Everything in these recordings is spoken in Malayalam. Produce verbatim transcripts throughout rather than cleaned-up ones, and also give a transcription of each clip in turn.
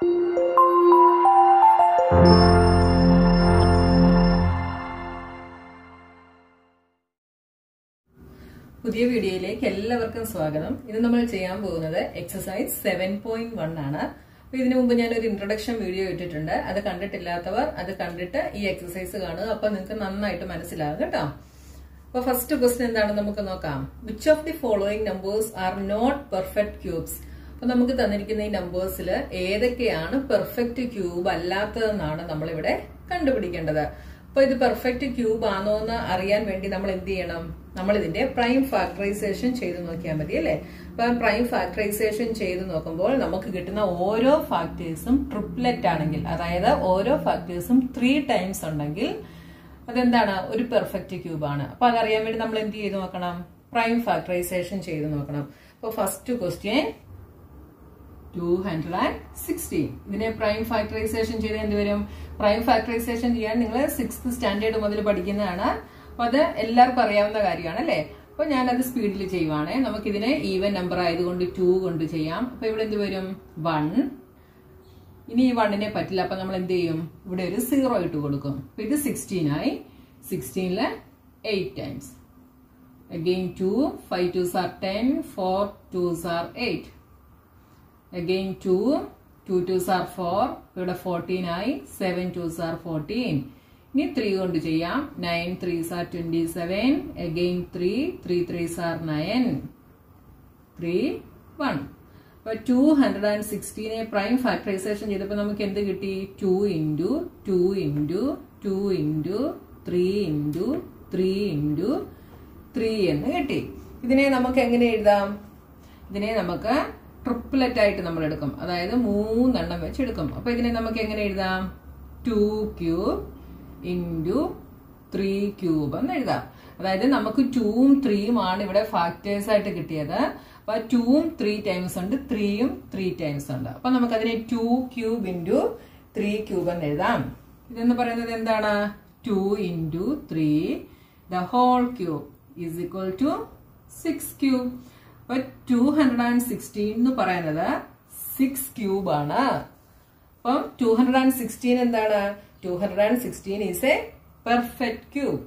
പുതിയ വീഡിയോയിലേക്ക് എല്ലാവർക്കും സ്വാഗതം. ഇത് നമ്മൾ ചെയ്യാൻ പോകുന്നത് എക്സസൈസ് seven point one ആണ്. അപ്പോൾ ഇതിനു മുൻപ് ഞാൻ ഒരു ഇൻട്രൊഡക്ഷൻ വീഡിയോ ഇട്ടിട്ടുണ്ട്. അത് കണ്ടിട്ടില്ലാത്തവർ അത് കണ്ടിട്ട് ഈ എക്സസൈസ് കാണുക. അപ്പോൾ നിങ്ങൾക്ക് നന്നായിട്ട് മനസ്സിലാകും കേട്ടോ. അപ്പോൾ ഫസ്റ്റ് ക്വസ്റ്റ്യൻ എന്താണെന്ന് നമുക്ക് നോക്കാം. Which of the following numbers are not perfect cubes? അപ്പോൾ നമുക്ക് തന്നിരിക്കുന്ന ഈ നമ്പേഴ്സിൽ ഏതൊക്കെയാണ് പെർഫെക്റ്റ് ക്യൂബ് അല്ലാത്തതെന്നാണ് നമ്മളിവിടെ കണ്ടുപിടിക്കേണ്ടത്. അപ്പോൾ ഇത് പെർഫെക്റ്റ് ക്യൂബ് ആണോ എന്ന് അറിയാൻ വേണ്ടി നമ്മൾ എന്ത് ചെയ്യണം? നമ്മളിതിന്റെ പ്രൈം ഫാക്ടറൈസേഷൻ ചെയ്ത് നോക്കിയാൽ മതി അല്ലേ. അപ്പം പ്രൈം ഫാക്ടറൈസേഷൻ ചെയ്ത് നോക്കുമ്പോൾ നമുക്ക് കിട്ടുന്ന ഓരോ ഫാക്ടേഴ്സും ട്രിപ്ലെറ്റ് ആണെങ്കിൽ, അതായത് ഓരോ ഫാക്ടേഴ്സും ത്രീ ടൈംസ് ഉണ്ടെങ്കിൽ അതെന്താണ്? ഒരു പെർഫെക്റ്റ് ക്യൂബാണ്. അപ്പൊ അതറിയാൻ വേണ്ടി നമ്മൾ എന്ത് ചെയ്ത് നോക്കണം? പ്രൈം ഫാക്ടറൈസേഷൻ ചെയ്ത് നോക്കണം. അപ്പോൾ first question two hundred sixty. ഇതിനെ പ്രൈം ഫാക്ടറൈസേഷൻ ചെയ്ത് എന്ത് വരും? പ്രൈം ഫാക്ടറൈസേഷൻ ചെയ്യാൻ നിങ്ങൾ സിക്സ്ത് സ്റ്റാൻഡേർഡ് മുതൽ പഠിക്കുന്നതാണ്. അപ്പൊ അത് എല്ലാവർക്കും അറിയാവുന്ന കാര്യമാണ് അല്ലെ. അപ്പൊ ഞാനത് സ്പീഡിൽ ചെയ്യുവാണേ. നമുക്കിതിനെ ഈവൻ നമ്പർ ആയതുകൊണ്ട് ടു കൊണ്ട് ചെയ്യാം. അപ്പൊ ഇവിടെ എന്ത് വരും? വൺ. ഇനി ഈ വണ്ണിനെ പറ്റില്ല. അപ്പൊ നമ്മൾ എന്ത് ചെയ്യും? ഇവിടെ ഒരു സീറോ ഇട്ട് കൊടുക്കും. അപ്പൊ ഇത് സിക്സ്റ്റീൻ ആയി. സിക്സ്റ്റീനില് eight times. Again two. Five twos are ten. Four twos are eight. Again two, two twos are four, ഇവിടെ fourteen ആയി, seven twos are fourteen. ഇനി three കൊണ്ട് ചെയ്യാം. nine threes are twenty-seven, again three, three threes are nine, three, one. അപ്പോൾ two hundred sixteen prime factorization ചെയ്തപ്പോൾ നമുക്ക് എന്ത് കിട്ടി? two into two into two into three into three into three എന്ന് കിട്ടി. ഇതിനെ നമുക്ക് എങ്ങനെ എഴുതാം? ഇതിനെ നമുക്ക് ട്രിപ്ലെറ്റ് ആയിട്ട് നമ്മൾ എടുക്കും. അതായത് മൂന്നെണ്ണം വെച്ച് എടുക്കും. അപ്പൊ ഇതിനെ നമുക്ക് എങ്ങനെ എഴുതാം? Two cube into three cube എന്ന് എഴുതാം. അതായത് നമുക്ക് ടൂവും ത്രീയും ആണ് ഇവിടെ ഫാക്ടേഴ്സ് ആയിട്ട് കിട്ടിയത്. അപ്പൊ ടൂവും ത്രീ ടൈംസ് ഉണ്ട്, ത്രീയും ത്രീ ടൈംസ് ഉണ്ട്. അപ്പൊ നമുക്ക് അതിനെ two cube into three cube എന്ന് എഴുതാം. ഇതെന്ന് പറയുന്നത് എന്താണ്? Two into three the whole cube is equal to six cube. അപ്പൊ ടു ഹൺഡ്രഡ് ആൻഡ് സിക്സ്റ്റീൻ എന്ന് പറയുന്നത് സിക്സ് ക്യൂബ് ആണ്. അപ്പം ടു ഹൺഡ്രഡ് ആൻഡ് സിക്സ്റ്റീൻ എന്താണ്? Two hundred and sixteen is a perfect cube.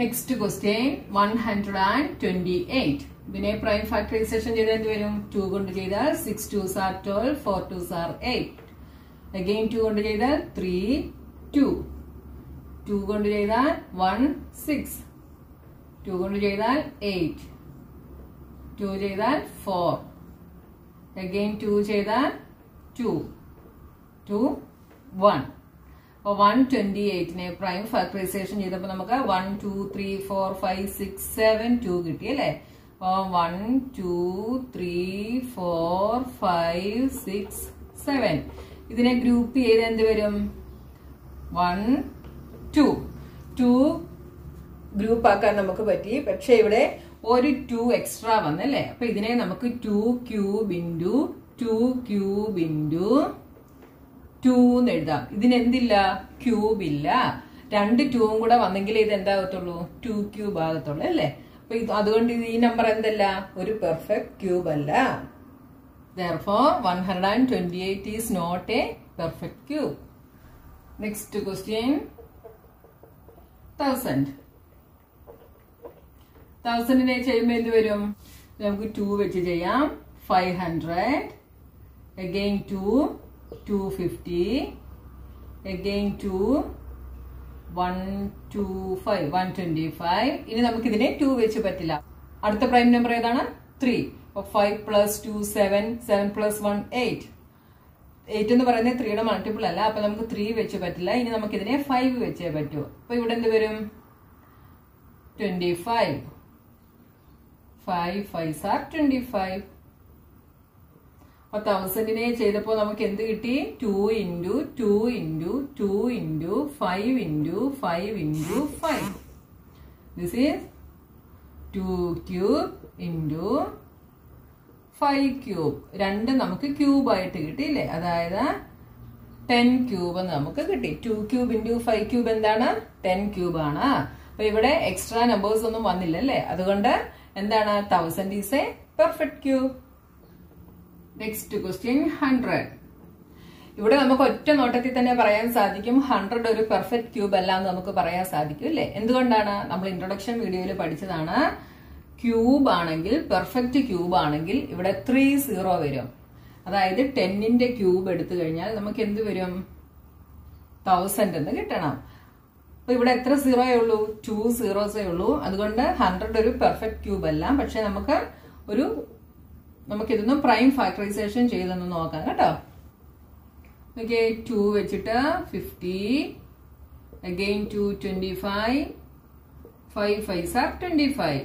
Next question one hundred and twenty eight. ഇതിനെ പ്രൈം ഫാക്ടറൈസേഷൻ ചെയ്താൽ എന്ത് വരും? ടു കൊണ്ട് ചെയ്താൽ six twos are twelve, four to are eight. Again two കൊണ്ട് ചെയ്താൽ ത്രീ, ടു. ടു കൊണ്ട് ചെയ്താൽ വൺ, സിക്സ്. ടു കൊണ്ട് ചെയ്താൽ എയ്റ്റ്. ടു ചെയ്താൽ ഫോർ. അഗെയിൻ ടു ചെയ്താൽ ടു, ടു, വൺ. അപ്പോൾ വൺ ട്വന്റി എയ്റ്റിനെ പ്രൈം ഫാക്ടറൈസേഷൻ ചെയ്തപ്പോൾ നമുക്ക് one two three four five six seven two കിട്ടി അല്ലേ. അപ്പോൾ one two three four five six seven. ഇതിനെ ഗ്രൂപ്പ് ചെയ്ത് എന്ത് വരും? One two. ടു ഗ്രൂപ്പ് ആക്കാൻ നമുക്ക് പറ്റി. പക്ഷെ ഇവിടെ ഒരു ടു എക്സ്ട്രാ വന്നല്ലേ. അപ്പൊ ഇതിനെ നമുക്ക് two cube into two cube into two എന്ന് എഴുതാം. ഇതിനെന്തില്ല? ക്യൂബ് ഇല്ല. രണ്ട് ടൂവും കൂടെ വന്നെങ്കിലേ ഇത് എന്താകത്തുള്ളൂ? ടു ക്യൂബ് ആകത്തുള്ളൂ അല്ലേ. അപ്പൊ അതുകൊണ്ട് ഇത് ഈ നമ്പർ എന്തല്ല? ഒരു പെർഫെക്റ്റ് ക്യൂബ് അല്ല. Therefore one hundred and twenty eight is not a perfect cube. Next question thousand. തൗസൻഡിനെ ചെയ്യുമ്പോൾ എന്ത് വരും? നമുക്ക് ടു വെച്ച് ചെയ്യാം. Five hundred, again two, two fifty, again two, one two five, one twenty five. ഇനി നമുക്കിതിനെ ടു വെച്ച് പറ്റില്ല. അടുത്ത പ്രൈം നമ്പർ ഏതാണ്? ത്രീ. അപ്പോൾ five plus two seven, seven plus one eight. Eight എന്ന് പറയുന്നത് ത്രീയുടെ മൾട്ടിപ്പിൾ അല്ല. അപ്പൊ നമുക്ക് ത്രീ വെച്ച് പറ്റില്ല. ഇനി നമുക്കിതിനെ ഫൈവ് വെച്ചേ പറ്റൂ. അപ്പൊ ഇവിടെ എന്ത് വരും? Twenty five. Five five are twenty five. അപ്പൊ തൗസൻഡിനെ ചെയ്തപ്പോ നമുക്ക് എന്ത് കിട്ടി? Two into two into two into five into five into five. This is two cube into five cube. രണ്ട് നമുക്ക് ക്യൂബ് ആയിട്ട് കിട്ടിയില്ലേ. അതായത് ടെൻ ക്യൂബ് നമുക്ക് കിട്ടി. Two cube into five cube എന്താണ്? ടെൻ ക്യൂബ് ആണ്. അപ്പൊ ഇവിടെ എക്സ്ട്രാ നമ്പേഴ്സ് ഒന്നും വന്നില്ല അല്ലേ. അതുകൊണ്ട് എന്താണ്? Thousand is a perfect cube. Next question hundred. ഇവിടെ നമുക്ക് ഒറ്റ നോട്ടത്തിൽ തന്നെ പറയാൻ സാധിക്കും നൂറ് ഒരു പെർഫെക്റ്റ് ക്യൂബ് അല്ല എന്ന് നമുക്ക് പറയാൻ സാധിക്കും അല്ലേ? എന്തുകൊണ്ടാണ്? നമ്മൾ ഇൻട്രൊഡക്ഷൻ വീഡിയോയിൽ പഠിച്ചതാണ്, ക്യൂബ് ആണെങ്കിൽ പെർഫെക്റ്റ് ക്യൂബ് ആണെങ്കിൽ ഇവിടെ ത്രീ സീറോ വരും. അതായത് ടെന്നിന്റെ ക്യൂബ് എടുത്തു കഴിഞ്ഞാൽ നമുക്ക് എന്ത് വരും? തൗസൻഡ് എന്ന് കിട്ടണം. അപ്പോൾ ഇവിടെ എത്ര സീറോയേ ഉള്ളൂ? ടു സീറോസേ ഉള്ളൂ. അതുകൊണ്ട് ഹൺഡ്രഡ് ഒരു പെർഫെക്റ്റ് ക്യൂബ് അല്ല. പക്ഷെ നമുക്ക് ഒരു നമുക്കിതൊന്നും പ്രൈം ഫാക്ടറൈസേഷൻ ചെയ്തെന്ന് നോക്കാം കേട്ടോ. ഓക്കെ, ടു വെച്ചിട്ട് fifty, again two twenty five, five fives are twenty five.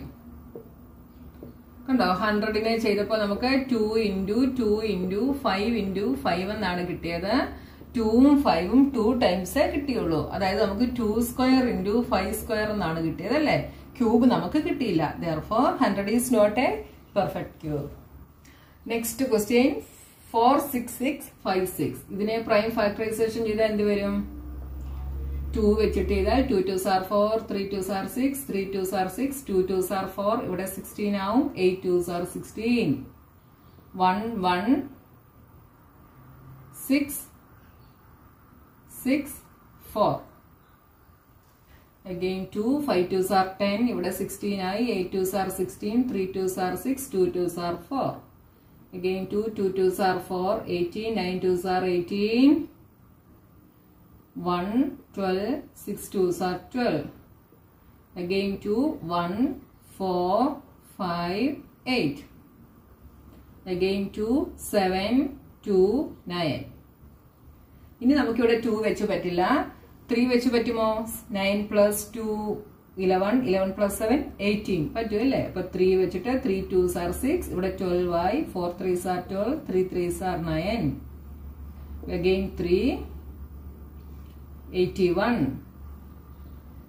കണ്ടോ, ഹൺഡ്രഡിനെ ചെയ്തപ്പോൾ നമുക്ക് two into two into five into five എന്നാണ് കിട്ടിയത്. ടൂവും ഫൈവും ടു ടൈംസേ കിട്ടിയുള്ളൂ. അതായത് നമുക്ക് two square into five square എന്നാണ് കിട്ടിയത് അല്ലേ? ക്യൂബ് നമുക്ക് കിട്ടിയില്ല. Therefore hundred is not a perfect cube. Next question four six six five six. ഇതിനെ പ്രൈം ഫാക്ടറൈസേഷൻ ചെയ്താൽ എന്ത് വരും? ടു വെച്ചിട്ട് ചെയ്താൽ two twos are four, three to are six, three to are six, two twos are four, ഇവിടെ സിക്സ്റ്റീൻ ആവും, eight twos are sixteen, one one six six four, again two, five twos are ten, ഇവിടെ സിക്സ്റ്റീൻ ആയി, eight twos are sixteen, three to are six, two twos are four, again two, two twos are four, eighteen, nine twos are eighteen, one, twelve, six twos are twelve, again two, one, four, five, eight, again two, seven, two, nine. ഇനി നമുക്കിവിടെ two വെച്ച് പറ്റില്ല, three വെച്ച് പറ്റുമോ? nine plus two eleven, eleven plus seven eighteen പറ്റും അല്ലേ? അപ്പൊ ത്രീ വെച്ചിട്ട് ത്രീ ടു സാർ സിക്സ്, ഇവിടെ ട്വൽവ് ആയി, four three are twelve, three three are nine, again three, eighty one,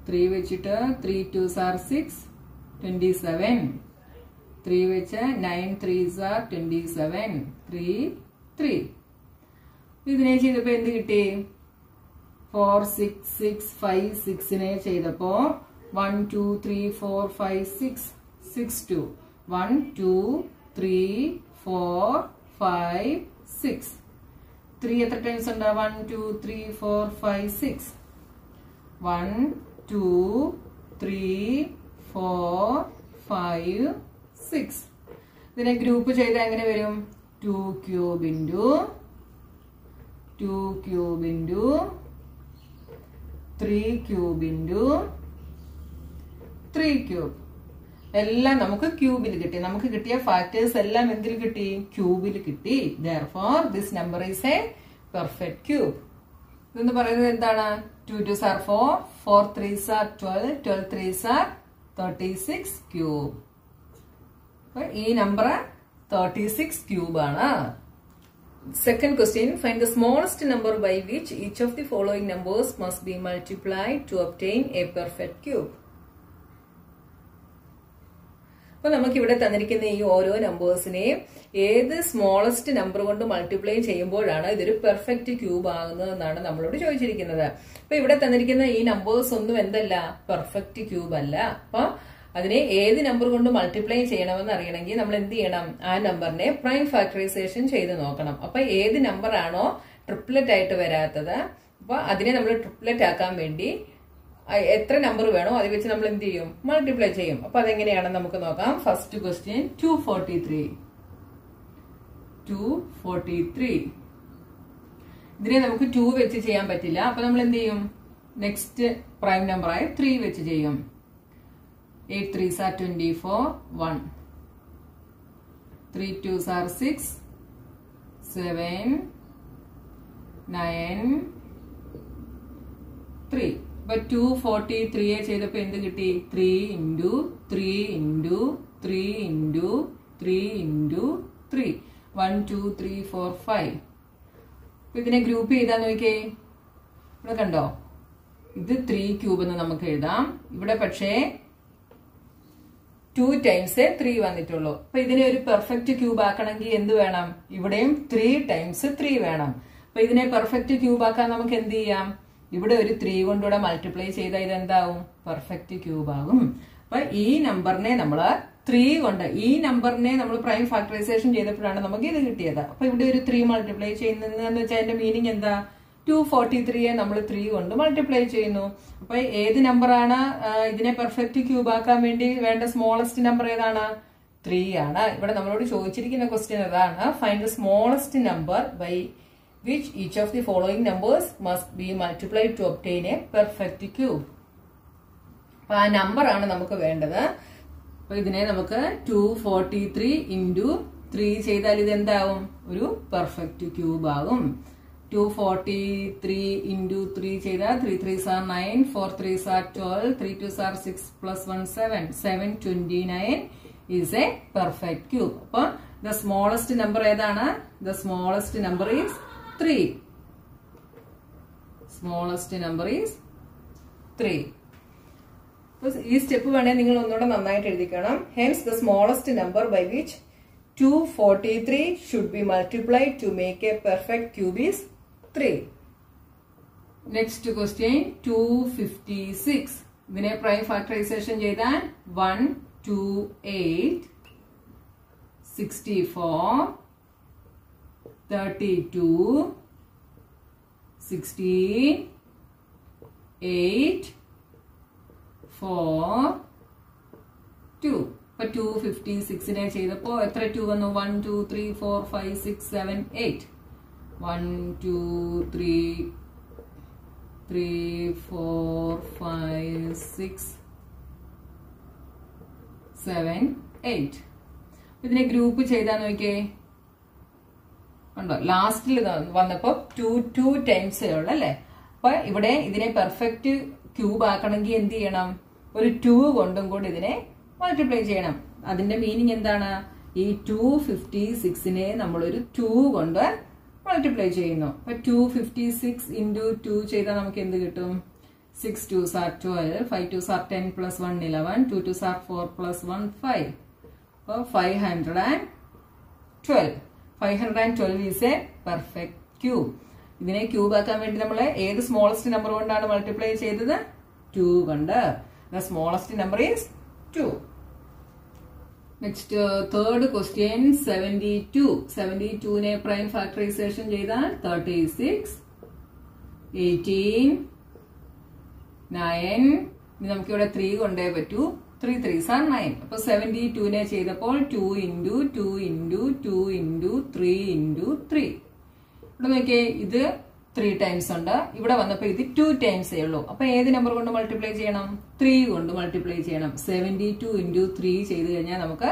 three വെച്ചിട്ട് three to are six twenty seven, three വെച്ച് nine three are twenty seven, three three. ഇതിനെ ചെയ്തപ്പോ എന്ത് കിട്ടി? ഫോർ സിക്സ് സിക്സ് ഫൈവ് സിക്സിനെ ചെയ്തപ്പോ one two three four five six six two one two three four five six three എത്ര ടൈംസ് ഉണ്ട്? one two three four five six one two three four five six. ഇതിനെ ഗ്രൂപ്പ് ചെയ്താൽ എങ്ങനെ വരും? two cube into two cube into three cube into three cube. എല്ലാം നമുക്ക് ക്യൂബിൽ കിട്ടി. നമുക്ക് കിട്ടിയ ഫാക്ടേഴ്സ് എല്ലാം എന്തിൽ കിട്ടി? ക്യൂബിൽ കിട്ടി. Therefore this number is a perfect cube. ഇതെന്ന് പറയുന്നത് എന്താണ്? Two twos are four, four three are twelve, twelve threes are thirty six cube. അപ്പൊ ഈ നമ്പർ തേർട്ടി സിക്സ് ക്യൂബാണ്. Second question, find the smallest number by which each of the following numbers must be multiplied to obtain a perfect cube. അപ്പൊ നമുക്ക് ഇവിടെ തന്നിരിക്കുന്ന ഈ ഓരോ നമ്പേഴ്സിനെയും ഏത് സ്മോളസ്റ്റ് നമ്പർ കൊണ്ട് മൾട്ടിപ്ലൈ ചെയ്യുമ്പോഴാണ് ഇതൊരു പെർഫെക്റ്റ് ക്യൂബ് ആകുന്നത് എന്നാണ് നമ്മളോട് ചോദിച്ചിരിക്കുന്നത്. അപ്പൊ ഇവിടെ തന്നിരിക്കുന്ന ഈ നമ്പേഴ്സ് ഒന്നും എന്തല്ല? പെർഫെക്റ്റ് ക്യൂബ് അല്ല. അപ്പൊ അതിനെ ഏത് നമ്പർ കൊണ്ട് മൾട്ടിപ്ലൈ ചെയ്യണമെന്ന് അറിയണമെങ്കിൽ നമ്മൾ എന്ത് ചെയ്യണം? ആ നമ്പറിനെ പ്രൈം ഫാക്ടറൈസേഷൻ ചെയ്ത് നോക്കണം. അപ്പൊ ഏത് നമ്പർ ആണോ ട്രിപ്ലറ്റ് ആയിട്ട് വരാത്തത്, അപ്പൊ അതിനെ നമ്മൾ ട്രിപ്ലറ്റ് ആക്കാൻ വേണ്ടി എത്ര നമ്പർ വേണോ അത് വെച്ച് നമ്മൾ എന്ത് ചെയ്യും? മൾട്ടിപ്ലൈ ചെയ്യും. അപ്പൊ അതെങ്ങനെയാണെന്ന് നമുക്ക് നോക്കാം. First question two forty three two forty three ഇതിനെ നമുക്ക് ടു വെച്ച് ചെയ്യാൻ പറ്റില്ല. അപ്പൊ നമ്മൾ എന്ത് ചെയ്യും? നെക്സ്റ്റ് പ്രൈം നമ്പറായി ത്രീ വെച്ച് ചെയ്യും. Eight threes are twenty four, one, three to are six, seven, nine, three. അപ്പൊ ടു ഫോർട്ടി ത്രീയെ ചെയ്തപ്പോ എന്ത് കിട്ടി? Three into three into three into three into three, one two three four five. ഇതിനെ ഗ്രൂപ്പ് ചെയ്താൽ നോക്കിയേ, ഇവിടെ കണ്ടോ, ഇത് ത്രീ ക്യൂബ് എന്ന് നമുക്ക് എഴുതാം. ഇവിടെ പക്ഷേ ടു ടൈംസേ ത്രീ വന്നിട്ടുള്ളൂ. അപ്പൊ ഇതിനെ ഒരു പെർഫെക്റ്റ് ക്യൂബ് ആക്കണമെങ്കിൽ എന്ത് വേണം? ഇവിടെയും ത്രീ ടൈംസ് ത്രീ വേണം. അപ്പൊ ഇതിനെ പെർഫെക്റ്റ് ക്യൂബ് ആക്കാൻ നമുക്ക് എന്ത് ചെയ്യാം? ഇവിടെ ഒരു ത്രീ കൊണ്ടുകൂടെ മൾട്ടിപ്ലൈ ചെയ്താൽ ഇതെന്താവും? പെർഫെക്റ്റ് ക്യൂബ് ആകും. അപ്പൊ ഈ നമ്പറിനെ നമ്മൾ three കൊണ്ട് ഈ നമ്പറിനെ നമ്മൾ പ്രൈം ഫാക്ടറൈസേഷൻ ചെയ്തപ്പോഴാണ് നമുക്ക് ഇത് കിട്ടിയത് അപ്പോൾ ഇവിടെ ഒരു three മൾട്ടിപ്ലൈ ചെയ്യുന്നത് എന്ന് വെച്ചാൽ അതിന്റെ മീനിംഗ് എന്താ two forty-three നെ നമ്മൾ three കൊണ്ട് മൾട്ടിപ്ലൈ ചെയ്യുന്നു അപ്പോൾ ഏത് നമ്പർ ആണ് ഇതിനെ പെർഫെക്റ്റ് ക്യൂബ് ആക്കാൻ വേണ്ടി വേണ്ട സ്മോളസ്റ്റ് നമ്പർ ഏതാണ് three ആണ് ഇവിടെ നമ്മളോട് ചോദിച്ചിരിക്കുന്ന ക്വസ്റ്റ്യൻ അതാണ് find the smallest number by which each of the following numbers must be multiplied to obtain a perfect cube അപ്പോൾ ആ നമ്പർ ആണ് നമുക്ക് വേണ്ടത് This is two forty-three into three is perfect cube. two forty-three into three is three threes are nine, four threes are twelve, three twos are six plus one seven. seven twenty-nine is a perfect cube. So, the smallest number is the smallest number is three. Smallest number is three. This step hence the smallest number by which two forty-three should be multiplied to make a perfect cube is three. Next question two fifty-six. Vinay prime factorization jaydan one twenty-eight, sixty-four, thirty-two, sixteen, eight, four, two. But two fifty-six in a chair. one, two, three, four, five, six, seven, eight. one, two, three, three, four, five, six, seven, eight. With a group, okay. Last one up two, two times. But if a perfect cube, two kondum kode idine multiply cheyanam adinte meaning endana ee two fifty-six ne nammal oru two kondu multiply cheyunu appo two fifty-six into two cheyda namukku endu kittum six twos are twelve five twos are ten plus one eleven two twos are four plus one five appo five twelve five twelve is a perfect cube idine cube aakkan vendi nammal edu smallest number kondana multiply cheyidathu two kondu The smallest number is two. Next, uh, third question seventy-two. seventy-two ne prime factorization jayda thirty-six, eighteen, nine. We have three kondu three threes are nine. So seventy-two ne jayda pol two into two into two into three into three. This three times undu ivide vannappo idu two times ayullo appo edi number kondu multiply cheyanam three kondu multiply cheyanam seventy-two into three cheyidu kanja namukku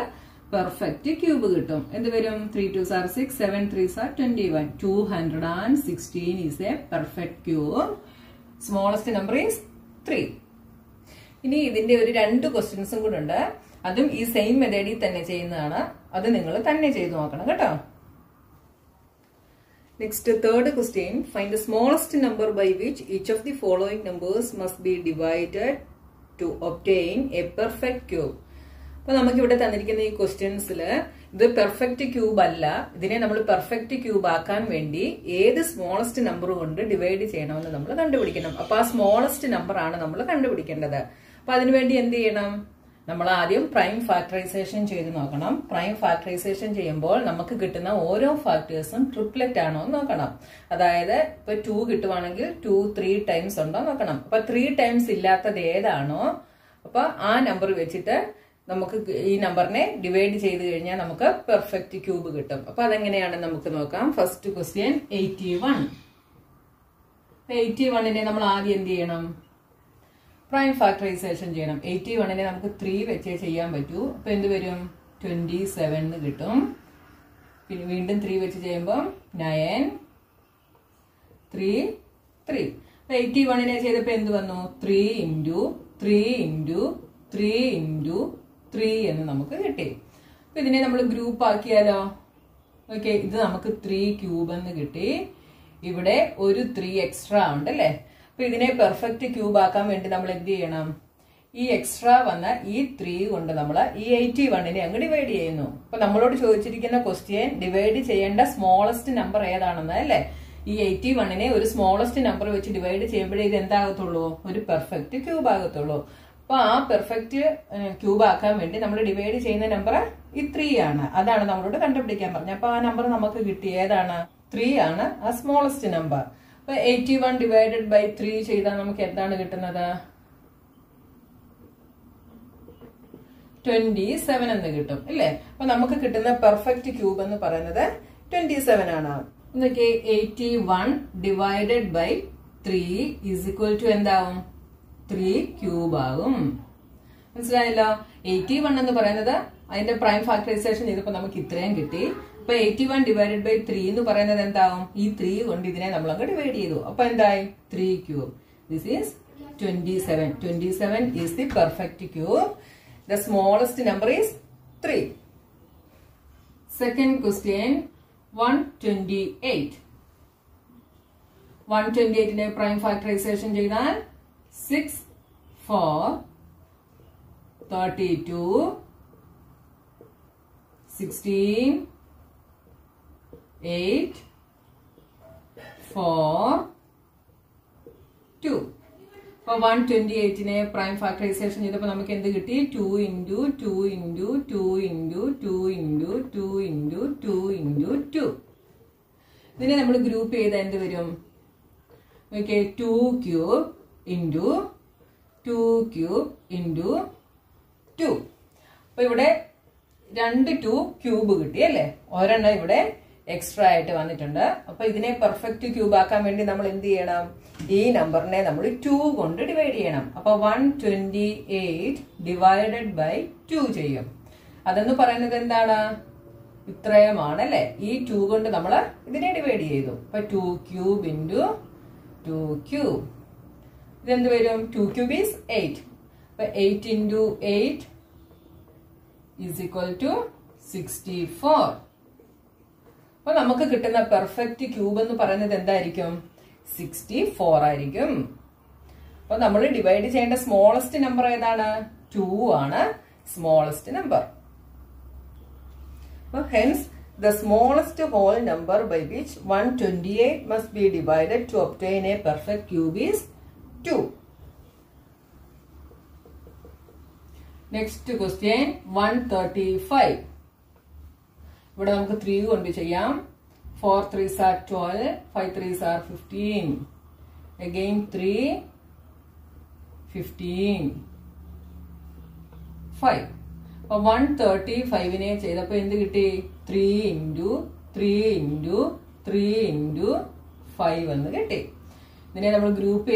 perfect cube kittum endu verum three twos are six seven threes are twenty-one two sixteen is a perfect cube smallest number is three ini idinte oru rendu questions um kudu undu adum ee same method il thanne cheyyunnaana adu ningal thanne cheyidu nokkanam keട്ടോ Next, third question. Find the smallest number by which each of the following numbers must be divided to obtain a perfect cube. Now, we have to questions. The perfect cube is the perfect cube. The smallest number is divided. The smallest number is divided. What do we do? We have prime factorization. Prime factorization is getting factors and triplet. That is, two get two, three times. But three times is not the number. We number divide perfect cube. First question eighty-one. eighty-one is Prime factorization cheyanam eighty-one ne namukku three veche cheyan pattu appo endu varum twenty-seven nu kittum pinne veendum three veche cheyumbom nine three three appo eighty-one ne cheyidappo endu vannu three into three into three into three ennu namukku kitti appo idine nammal group aakiyalo okay idu namukku three cube ennu kitti ivide oru three extra undu alle So, we have perfect cube. This extra is three. We eighty-one. We divide the question. Divide the smallest number. This eighty-one is the smallest number. Which divide the perfect cube. Now, perfect cube we divide the number in three. That's what we number three is the smallest number. eighty-one divided by three is twenty-seven. Now, we get the perfect cube twenty-seven. eighty-one divided by three is equal to three cube. eighty-one is the prime factorization. eighty-one divided by three is three divided three cube. This is twenty-seven. twenty-seven is the perfect cube. The smallest number is three. Second question, one hundred twenty-eight. one hundred twenty-eight in a prime factorization. six, four, thirty-two, sixteen, eight, four, two. For one hundred twenty-eight in a prime factorization, two into two into two into two into two into two into two. Then we group A. Okay, two cube into two cube into two. Now, here is two cube. One extra. So, this is a perfect cube. We divide this number by two. So, one hundred twenty-eight divided by two. That is this two. We divide this two cube into two cube. Then the two cube is eight. eight into eight is equal to sixty-four. Now we get the perfect cube sixty-four. Now we divide the smallest number. two is the smallest number. Hence, the smallest whole number by which one hundred twenty-eight must be divided to obtain a perfect cube is two. Next question, one hundred thirty-five. We have three. four threes are twelve, five threes are fifteen. Again three, fifteen, five. one hundred thirty-five in three into three into three into five. Then we group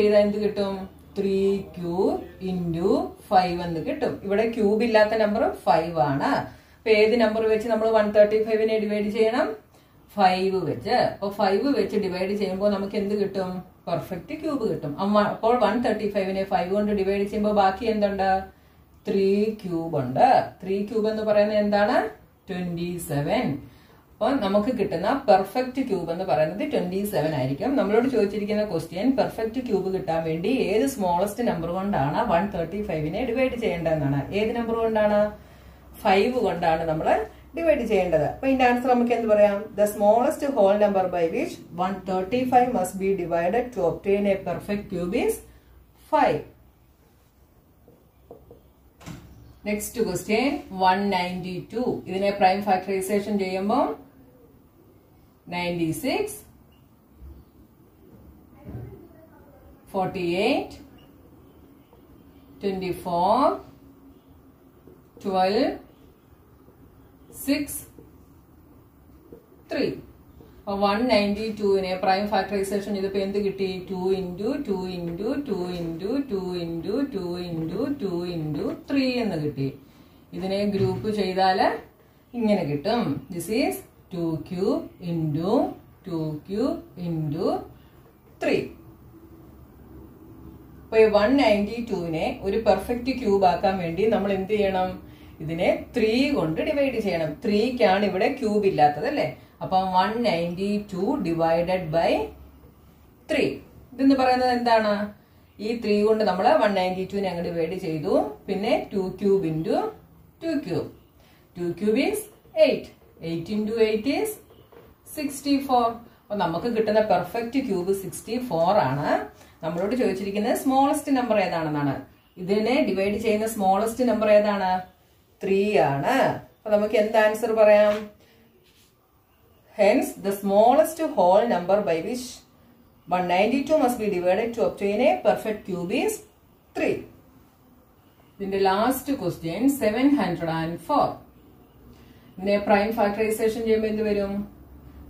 three cube into five. Here cube is the number five. Now the number we one hundred thirty-five divide five. So five divide the perfect cube. one hundred thirty-five five divide the three cube. three cube is twenty-seven. Now, we get the perfect cube twenty-seven. We have question perfect cube is the smallest number one hundred thirty-five divided by this number five divided by this answer. The smallest whole number by which one hundred thirty-five must be divided to obtain a perfect cube is five. Next question one hundred ninety-two. This is prime factorization. ninety-six, forty-eight, twenty-four, twelve, six, three. one hundred ninety-two in a prime factorization two into two into two into two into two into two into three. This group is this is two cube into two cube into three. one hundred ninety-two in a perfect cube three divide three can cube. one hundred ninety-two divided by three. This is three കൊണ്ട് നമ്മൾ one hundred ninety-two നെ അങ്ങ് ഡിവൈഡ് ചെയ്തു പിന്നെ two cube into two cube. two cube is eight. eight into eight is sixty-four. അപ്പോൾ നമുക്ക് കിട്ടുന്ന perfect cube sixty-four ആണ്. നമ്മളോട് ചോദിച്ചിരിക്കുന്ന smallest number ഏതാണെന്നാണ്. Idine divide the smallest number is three. Answer hence, the smallest whole number by which one hundred ninety-two must be divided to obtain a perfect cube is three. In the last question, seven hundred four. In prime factorization,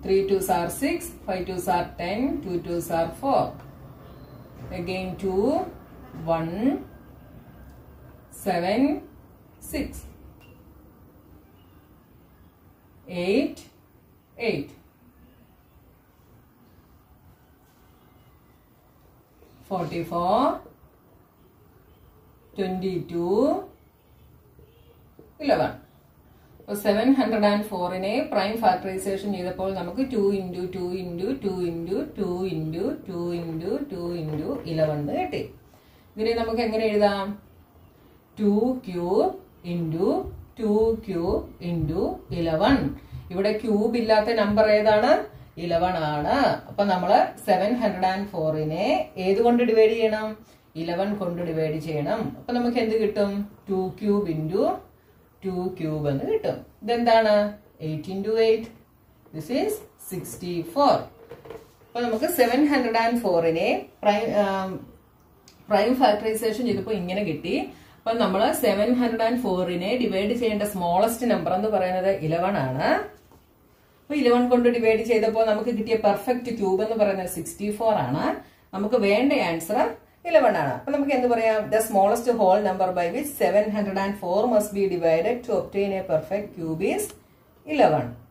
three twos are six, five twos are ten, two twos are four. Again two, one, seven, six, eight, eight, forty-four, twenty-two, eleven. So seven hundred four in a prime factorization two into two into two into two into two into two into eleven. two cube into two cube into eleven. If cube number eleven. seven hundred four in a eleven divide two cube into two cube and return. Then eight into eight. This is sixty-four. Now seven hundred four in a prime um, prime factorization is now seven hundred four in a divided the smallest number eleven ana. eleven kondo divide the perfect cube and sixty-four ana. Answer eleven. The smallest whole number by which seven hundred four must be divided to obtain a perfect cube is eleven.